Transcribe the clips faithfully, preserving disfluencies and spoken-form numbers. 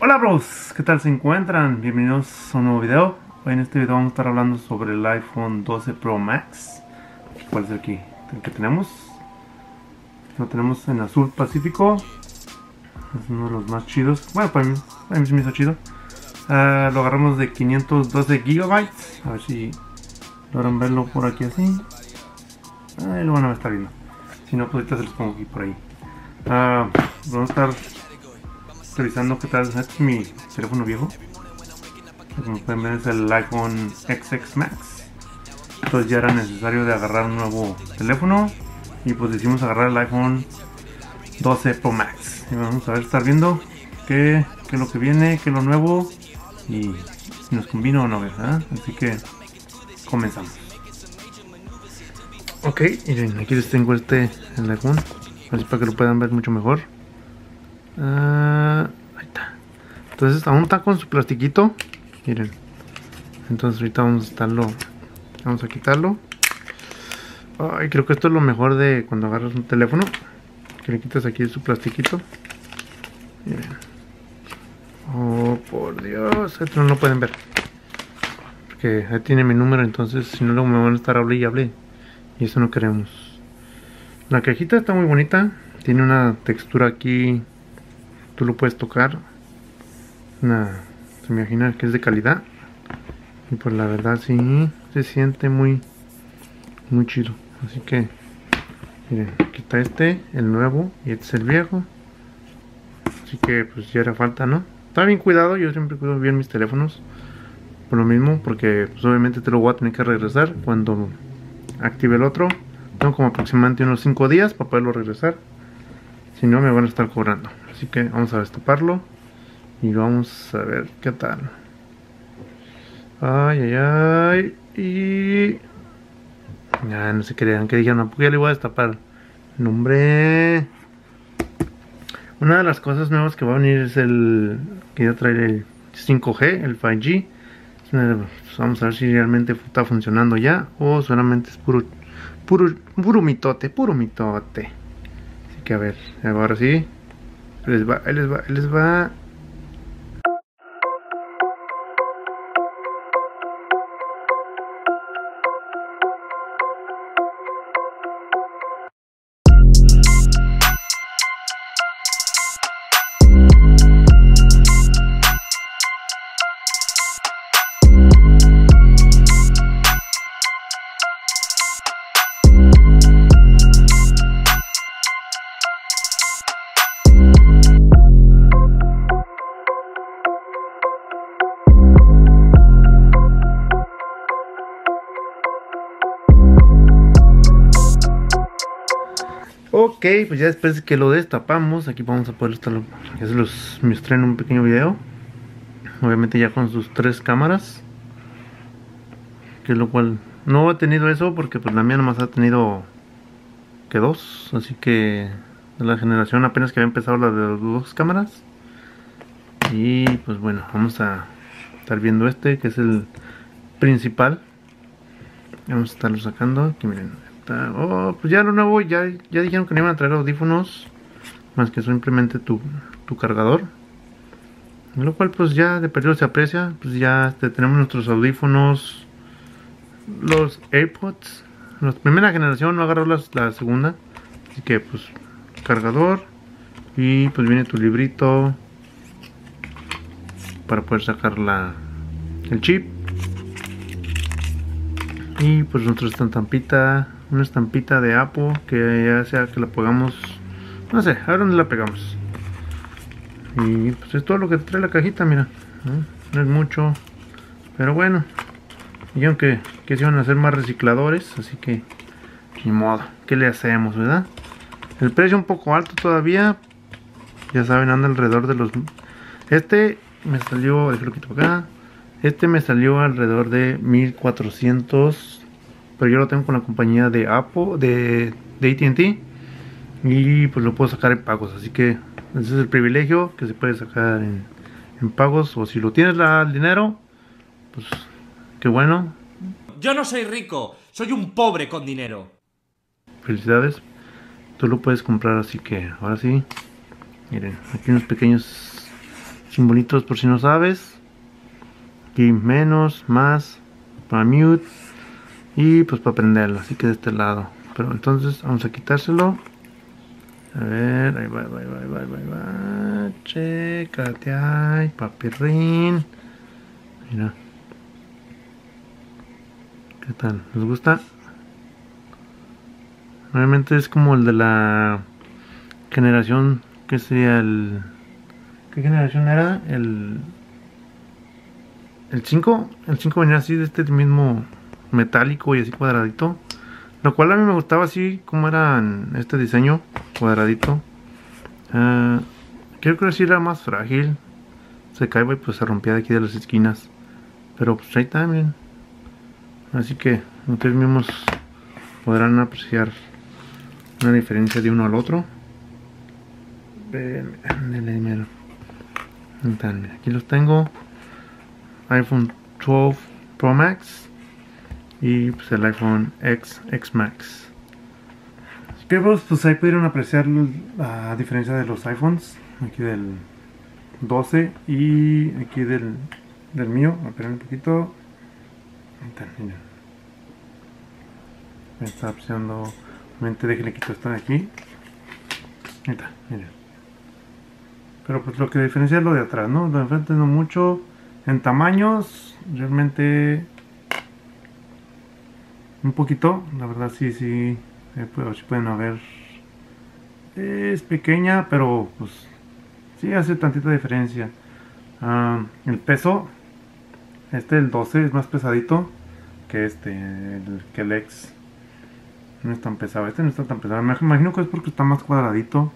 Hola bros, ¿qué tal se encuentran? Bienvenidos a un nuevo video. Hoy en este video vamos a estar hablando sobre el iPhone doce Pro Max. ¿Cuál es el que, el que tenemos? Lo tenemos en azul pacífico. Es uno de los más chidos. Bueno, para mí, para mí se me hizo chido. Uh, lo agarramos de quinientos doce gigabytes. A ver si logran verlo por aquí así. Ahí lo van a estar viendo. Si no, pues ahorita se los pongo aquí por ahí. Uh, vamos a estar revisando qué tal. Este es mi teléfono viejo. Como pueden ver, es el iPhone X S Max. Entonces ya era necesario de agarrar un nuevo teléfono. Y pues decidimos agarrar el iPhone doce Pro Max. Y vamos a ver, estar viendo qué, qué es lo que viene, qué es lo nuevo y si nos combina o no, ¿verdad? Así que comenzamos. Ok, miren, aquí les tengo este, el iPhone, así para que lo puedan ver mucho mejor. Uh, ahí está. Entonces aún está con su plastiquito, miren. Entonces ahorita vamos a estarlo, vamos a quitarlo. Ay, creo que esto es lo mejor de cuando agarras un teléfono, que le quitas aquí su plastiquito. Miren. Oh, por Dios, esto no lo pueden ver, porque ahí tiene mi número, entonces si no luego me van a estar hablando y hablando. Y eso no queremos. La cajita está muy bonita. Tiene una textura aquí. Tú lo puedes tocar. Una, se me imagina que es de calidad. Y pues la verdad sí. Se siente muy, muy chido. Así que miren, aquí está este, el nuevo. Y este es el viejo. Así que pues ya era falta, ¿no? Está bien cuidado. Yo siempre cuido bien mis teléfonos. Por lo mismo. Porque pues, obviamente te lo voy a tener que regresar cuando active el otro. Tengo como aproximadamente unos cinco días para poderlo regresar. Si no me van a estar cobrando. Así que vamos a destaparlo. Y vamos a ver qué tal. Ay, ay, ay. Y... ya, no se crean que dijeron, porque ya le voy a destapar. No, hombre. Una de las cosas nuevas que va a venir es el... que ya trae el cinco G, el cinco G. Vamos a ver si realmente está funcionando ya o solamente es puro puro puro mitote, puro mitote. Así que a ver, ahora sí. Ahí les va, ahí les va, ahí les va. Ok, pues ya después que lo destapamos, aquí vamos a poder estarlo. Ya se los mostré en un pequeño video. Obviamente ya con sus tres cámaras. Que lo cual no ha tenido eso porque pues la mía nomás ha tenido que dos. Así que de la generación apenas que había empezado la de las dos cámaras. Y pues bueno, vamos a estar viendo este que es el principal. Vamos a estarlo sacando. Aquí miren. Oh, pues ya lo nuevo, ya, ya dijeron que no iban a traer audífonos, más que simplemente tu, tu cargador. Lo cual pues ya de perdido se aprecia. Pues ya este, tenemos nuestros audífonos. Los AirPods. La primera generación no agarró la, la segunda. Así que pues cargador. Y pues viene tu librito para poder sacar la, el chip. Y pues nuestra estampita. Una estampita de Apple que ya sea que la pegamos, no sé, a ver dónde la pegamos. Y pues es todo lo que trae la cajita, mira, no, no es mucho, pero bueno, dijeron que, que se iban a hacer más recicladores, así que ni modo, ¿qué le hacemos, verdad? El precio un poco alto todavía, ya saben, anda alrededor de los, este me salió, déjalo quito acá, este me salió alrededor de mil cuatrocientos. Pero yo lo tengo con la compañía de Apple, de, de A T and T. Y pues lo puedo sacar en pagos. Así que ese es el privilegio que se puede sacar en, en pagos. O si lo tienes la, el dinero, pues qué bueno. Yo no soy rico, soy un pobre con dinero. Felicidades. Tú lo puedes comprar, así que ahora sí. Miren, aquí unos pequeños simbolitos por si no sabes. Aquí menos, más, para mute y pues para prenderlo, así que de este lado. Pero entonces vamos a quitárselo. A ver, ahí va, ahí va, ahí va, ahí va, ahí va. Chécate, ay, papirrín. Mira. ¿Qué tal? ¿Les gusta? Obviamente es como el de la generación, que sería el... ¿Qué generación era? El... El cinco. El cinco venía así de este mismo metálico y así cuadradito. Lo cual a mí me gustaba así como era este diseño cuadradito. Uh, creo que sí era más frágil. Se caía y pues se rompía de aquí de las esquinas. Pero pues ahí también. Así que ustedes mismos podrán apreciar una diferencia de uno al otro. Aquí los tengo. iPhone doce Pro Max. Y pues el iPhone X S Max. Así que pues, pues ahí pudieron apreciar la diferencia de los iPhones. Aquí del doce y aquí del, del mío. Esperen un poquito. Ahí está, mira. Me está apreciando. Obviamente déjenle quitar esto de aquí. Ahí está, mira. Pero pues lo que diferencia es lo de atrás, ¿no? Lo de enfrente no mucho. En tamaños, realmente... un poquito, la verdad sí, sí, eh, pues, sí pueden haber, es pequeña, pero pues sí hace tantita diferencia. Uh, el peso, este el doce es más pesadito que este, el, que el X, no es tan pesado, este no está tan pesado, me imagino que es porque está más cuadradito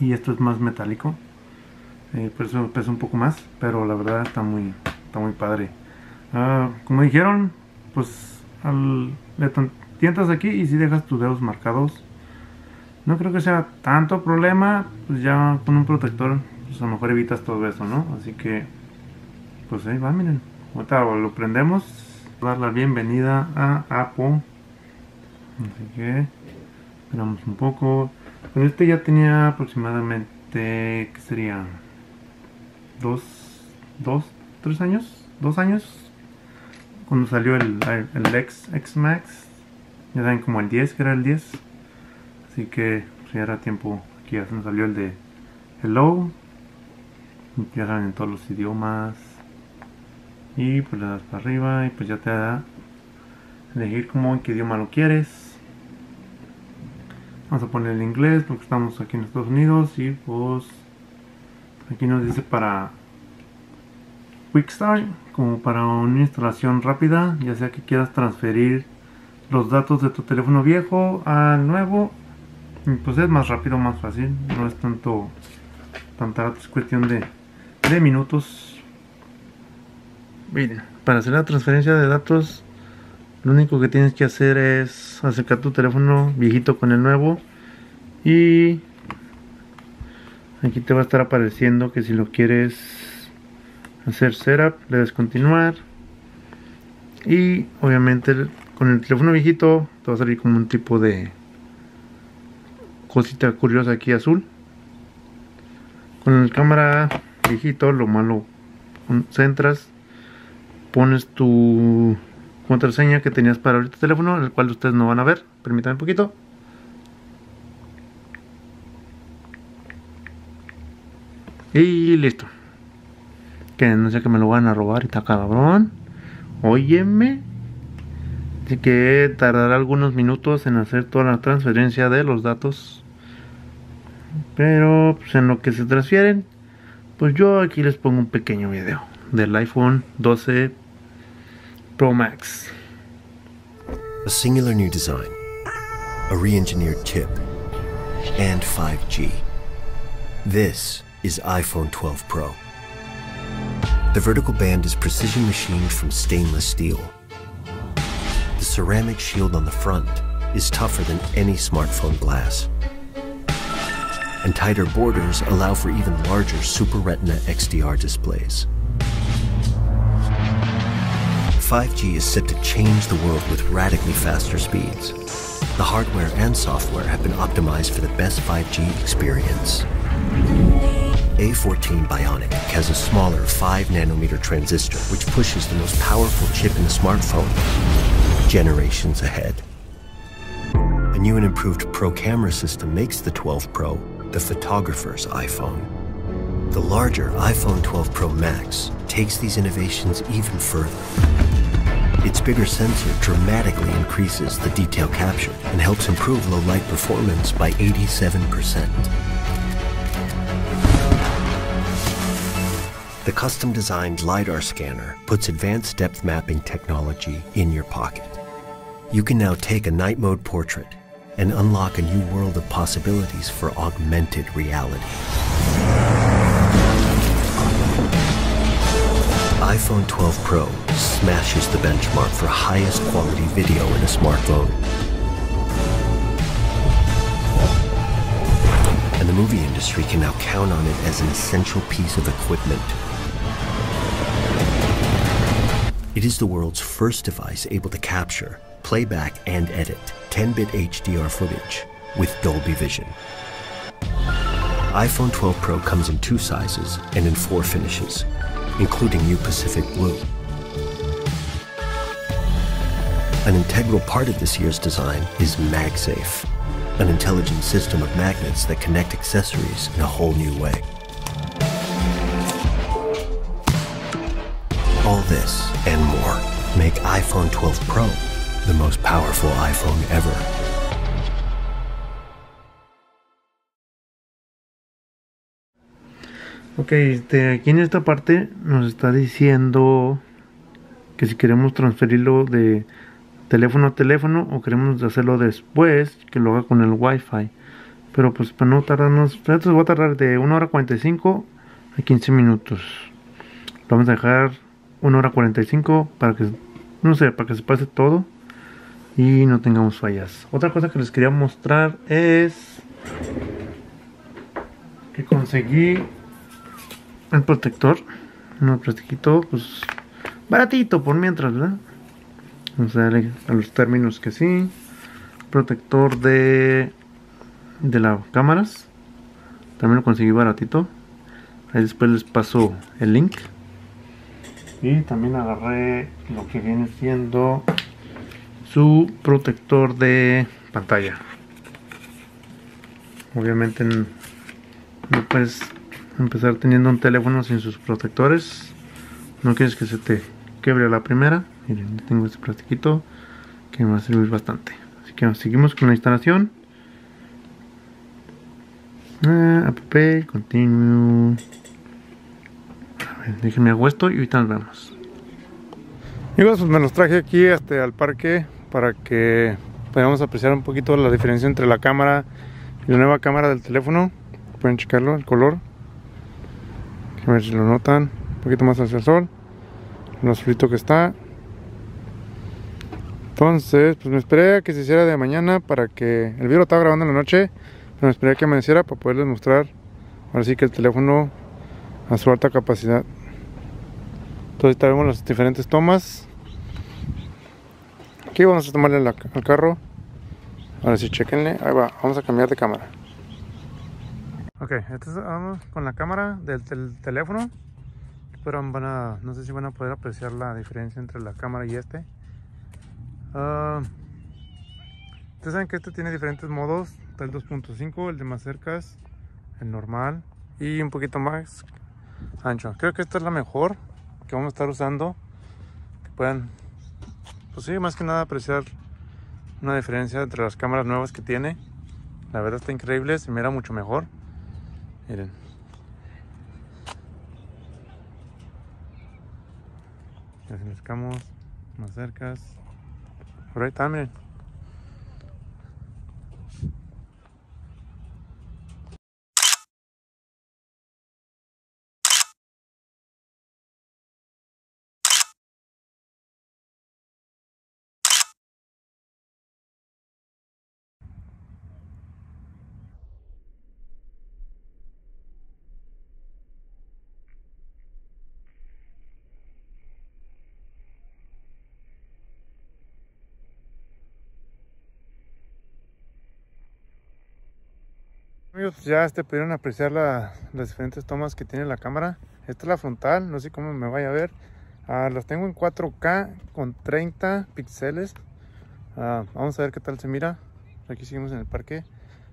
y esto es más metálico, eh, por eso pesa un poco más, pero la verdad está muy, está muy padre. Uh, como dijeron, pues Al, le tientas aquí y si dejas tus dedos marcados, no creo que sea tanto problema. Pues ya con un protector pues a lo mejor evitas todo eso, ¿no? Así que pues ahí va, miren, ahorita lo prendemos, dar la bienvenida a Apple. Así que esperamos un poco. Con este ya tenía aproximadamente, ¿qué sería? Dos, dos, tres años, dos años cuando salió el, el X S Max, ya saben, como el diez, que era el diez, así que pues, ya era tiempo. Aquí ya se nos salió el de Hello, ya saben, en todos los idiomas, y pues le das para arriba y pues ya te da elegir como en qué idioma lo quieres. Vamos a poner el inglés porque estamos aquí en Estados Unidos y pues aquí nos dice para Quick Start, como para una instalación rápida, ya sea que quieras transferir los datos de tu teléfono viejo al nuevo, pues es más rápido, más fácil, no es tanto tan tarde, es cuestión de, de minutos. Miren, para hacer la transferencia de datos, lo único que tienes que hacer es acercar tu teléfono viejito con el nuevo y aquí te va a estar apareciendo que si lo quieres hacer setup, le das continuar y obviamente con el teléfono viejito te va a salir como un tipo de cosita curiosa aquí azul. Con el cámara viejito, lo malo, centras, pones tu contraseña que tenías para abrir tu teléfono, el cual ustedes no van a ver, permítanme un poquito. Y listo. Que no sé, que me lo van a robar y está cabrón, óyeme. Así que tardará algunos minutos en hacer toda la transferencia de los datos, pero pues en lo que se transfieren, pues yo aquí les pongo un pequeño video del iPhone doce Pro Max. A singular new design, a re-engineered chip, and five G. This is iPhone twelve Pro. The vertical band is precision machined from stainless steel. The ceramic shield on the front is tougher than any smartphone glass. And tighter borders allow for even larger Super Retina X D R displays. five G is set to change the world with radically faster speeds. The hardware and software have been optimized for the best five G experience. A fourteen Bionic has a smaller five nanometer transistor, which pushes the most powerful chip in the smartphone generations ahead. A new and improved Pro camera system makes the twelve Pro the photographer's iPhone. The larger iPhone twelve Pro Max takes these innovations even further. Its bigger sensor dramatically increases the detail capture and helps improve low-light performance by eighty-seven percent. The custom-designed LiDAR scanner puts advanced depth mapping technology in your pocket. You can now take a night mode portrait and unlock a new world of possibilities for augmented reality. iPhone twelve Pro smashes the benchmark for highest quality video in a smartphone. And the movie industry can now count on it as an essential piece of equipment. It is the world's first device able to capture, playback, and edit ten bit H D R footage with Dolby Vision. iPhone twelve Pro comes in two sizes and in four finishes, including new Pacific Blue. An integral part of this year's design is MagSafe, an intelligent system of magnets that connect accessories in a whole new way. All this and more make iPhone twelve Pro the most powerful iPhone ever. Ok, este, aquí en esta parte nos está diciendo que si queremos transferirlo de teléfono a teléfono o queremos hacerlo después, que lo haga con el Wi-Fi. Pero pues para no tardarnos, esto va a tardar de una hora cuarenta y cinco a quince minutos. Lo vamos a dejar una hora cuarenta y cinco para que, no sé, para que se pase todo y no tengamos fallas. Otra cosa que les quería mostrar es que conseguí el protector, un plastiquito, pues baratito por mientras, ¿verdad? Vamos a darle a los términos que sí. Protector de de las cámaras, también lo conseguí baratito. Ahí después les paso el link. Y también agarré lo que viene siendo su protector de pantalla. Obviamente no puedes empezar teniendo un teléfono sin sus protectores, no quieres que se te quebre la primera. Miren, tengo este plastiquito que me va a servir bastante, así que seguimos con la instalación. eh, app, continue. A ver, déjenme hago esto y ahorita nos vemos. Amigos, pues me los traje aquí hasta al parque para que podamos apreciar un poquito la diferencia entre la cámara y la nueva cámara del teléfono. Pueden checarlo, el color. A ver si lo notan, un poquito más hacia el sol, lo frito que está. Entonces, pues me esperé a que se hiciera de mañana para que... El video lo estaba grabando en la noche, pero me esperé a que amaneciera para poderles mostrar, ahora sí que el teléfono a su alta capacidad. Entonces ahí vemos las diferentes tomas. Aquí vamos a tomarle la, al carro. Ahora sí, chequenle, ahí va, vamos a cambiar de cámara. Ok, entonces vamos con la cámara del tel teléfono. Pero van a, no sé si van a poder apreciar la diferencia entre la cámara y este. Uh, ustedes saben que este tiene diferentes modos. Está el dos punto cinco, el de más cercas, el normal y un poquito más ancho. Creo que esta es la mejor que vamos a estar usando. Que puedan, pues sí, más que nada apreciar una diferencia entre las cámaras nuevas que tiene. La verdad está increíble, se mira mucho mejor. Miren. Ya se acercamos más cercas. Por ahí está, miren. amigos, ya este pudieron apreciar la, las diferentes tomas que tiene la cámara. Esta es la frontal, no sé cómo me vaya a ver. Ah, las tengo en cuatro K con treinta píxeles. Ah, vamos a ver qué tal se mira. Aquí seguimos en el parque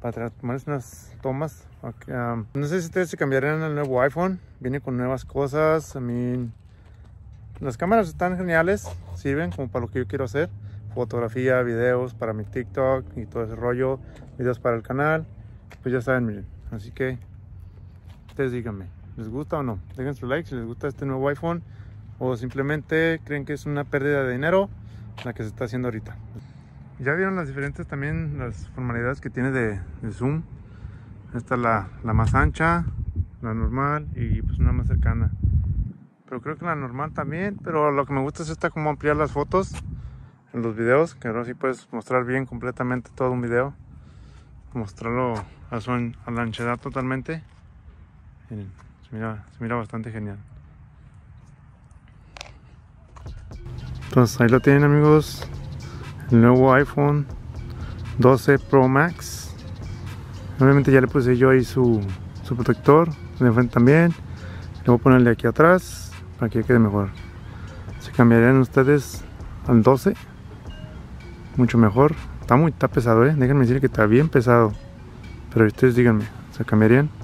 para tomar unas tomas. Okay, um, no sé si ustedes se cambiarán al nuevo iPhone. Viene con nuevas cosas. I mean, las cámaras están geniales. Sirven como para lo que yo quiero hacer. Fotografía, videos para mi TikTok y todo ese rollo. Videos para el canal. Pues ya saben, miren. Así que ustedes díganme, ¿les gusta o no? Dejen su like si les gusta este nuevo iPhone. O simplemente creen que es una pérdida de dinero la que se está haciendo ahorita. Ya vieron las diferentes también, las formalidades que tiene de, de zoom. Esta es la, la más ancha, la normal y pues una más cercana. Pero creo que la normal también, pero lo que me gusta es esta, como ampliar las fotos en los videos. Que ahora sí puedes mostrar bien completamente todo un video. Mostrarlo a, su, a la anchedad totalmente. Miren, se mira, se mira bastante genial. Entonces ahí lo tienen, amigos. El nuevo iPhone doce Pro Max. Obviamente ya le puse yo ahí su, su protector de frente también. Le voy a ponerle aquí atrás para que quede mejor. Se cambiarían ustedes al doce. Mucho mejor. Está muy está pesado, eh. Déjenme decir que está bien pesado. Pero ustedes díganme, ¿se cambiarían?